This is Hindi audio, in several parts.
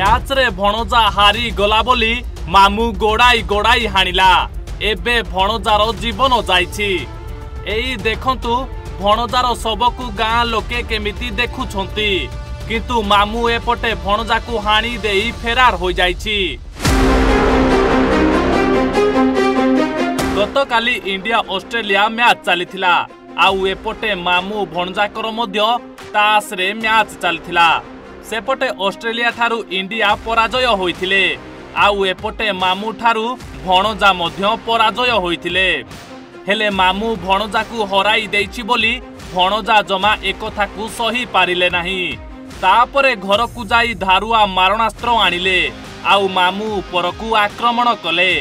मैच रे भणजा हारी गला बोली मामू गोड़ाई गोड़ाई हाणिला एबे भणजार जीवन जाइछि। एई देखंतु भणजार शव को गाँ लोके केमिति देखुछंती किंतु मामू एपटे भणजा को हाणी देई फेरार हो जाइछि। गतकाली इंडिया ऑस्ट्रेलिया मैच चलीथिला आउ एपटे मामू भणजाकर मध्य तास रे मैच चलीथिला। सेपटे ऑस्ट्रेलिया थारू इंडिया पराजय होइथिले आउ एपटे मामू थारू भणजा मध्य पराजय होइथिले। हेले मामू भणजा को हराई देछि बोली भणजा जमा एकथा को सही पारिले नाही। तापरे घर को जाई धारुआ मारणास्त्र आनिले आउ मामू उपर को आक्रमण कले।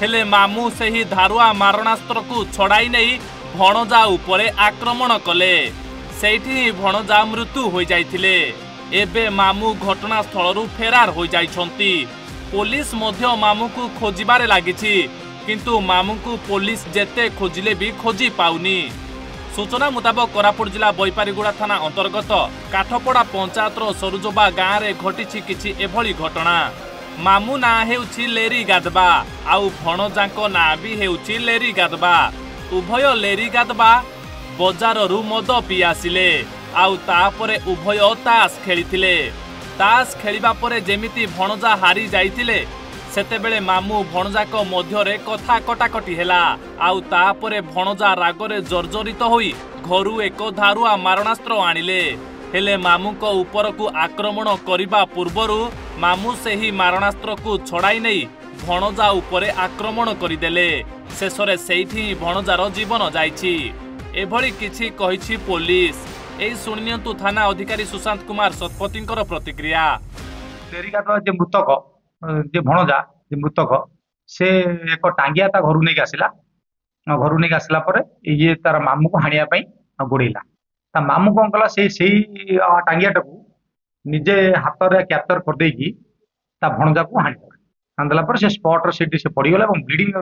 हेले मामू से ही धारुआ मारणास्त्र को छड़ाई नहीं भणजा उपरे आक्रमण कले। सेठी भणजा मृत्यु हो जाइथिले। एबे मामू घटनास्थलू फेरार हो जाइछंती। पुलिस मध्य मामू को खोजिबारे लागिछि किंतु मामू को पुलिस जेते खोजिले भी खोजी पाउनी। सूचना मुताबक कोरापुर जिला बोइपारीगुड़ा थाना अंतर्गत काठपोड़ा पंचायतर सरुजोबा गाँव में घटी किछि एभली घटना। मामू ना हेउछि लेरी गाधबा आउ भणजाको ना भी हेउछि लेरी गाधबा। उभय लेरी गाधबा बजाररू मद पी आसिले आउ तापरे उभय तास खेलिथिले। तास खेलिबा परे जेमिति भणजा हारी जाइथिले सेतेबेले मामू भणजाको मध्यरे कथा कटाकटी हेला आउ तापरे भणजा रागरे जर्जरित होई घरू एको धारुआ मारणास्त्र आनिले। हेले मामू को ऊपर को आक्रमण करने पूर्वरु मामू से ही मारणास्त्र को छड़ाई नहीं भणजा उपरे आक्रमण करदेले। शेष में सेठी भणजार जीवन जाइछि एभली किछि कहिछि पुलिस। एई सुनियंतु थाना अधिकारी सुशांत कुमार शतपथींकर प्रतिक्रिया। मृतक जे भणजा जे मृतक से एक टांगिया ता घर नहीं आसला। घर नहीं आसला पर ये तार मामू को हाणियाप गोड़ेला। मामू कौन कला से टांगियाटा को निजे हाथ में क्याप्चर करदे भणजा को हाणीदेला पर से स्पट से पड़गला ब्लीड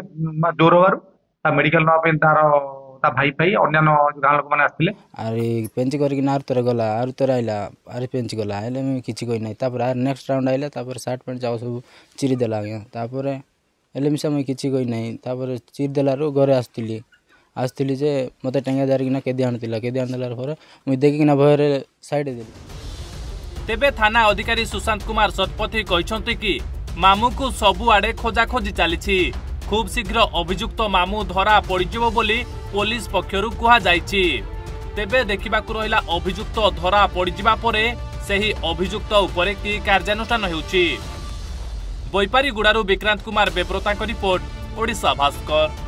जोर हो मेडिकल नाप तार भाई फाई अन्न्य गाँव लोक मैंने आसते। अरे पेंच करके आर तोरे गला आर तोरे आइला आर पेंच गला हेल्ले मुझे किसी कही ना। नेक्स्ट राउंड आइला सार्ट पैंट जाओ सब चीरीदेला आज्ञा हेल्ले मिसा मुझे किसी कही ना चीरीदेलू घरे आसती आसती जे मत टांगिया धरिकिना केदी आनला पर मुझे देखिकिना भयर साइड देली। तेबे थाना अधिकारी सुशांत कुमार शतपथी कहते कि मामू को सबुआड़े खोजाखोजी चली खूब शीघ्र अभियुक्त मामू धरा पड़िजो बोली पुलिस पक्षर कहुई। तेबे देखा रहा अभियुक्त धरा पड़िजा पर सही अभियुक्त उपर कि कार्यानुष्ठान हो। बोइपारीगुड़ारू विक्रांत कुमार बेब्रता रिपोर्ट ओडिसा भास्कर।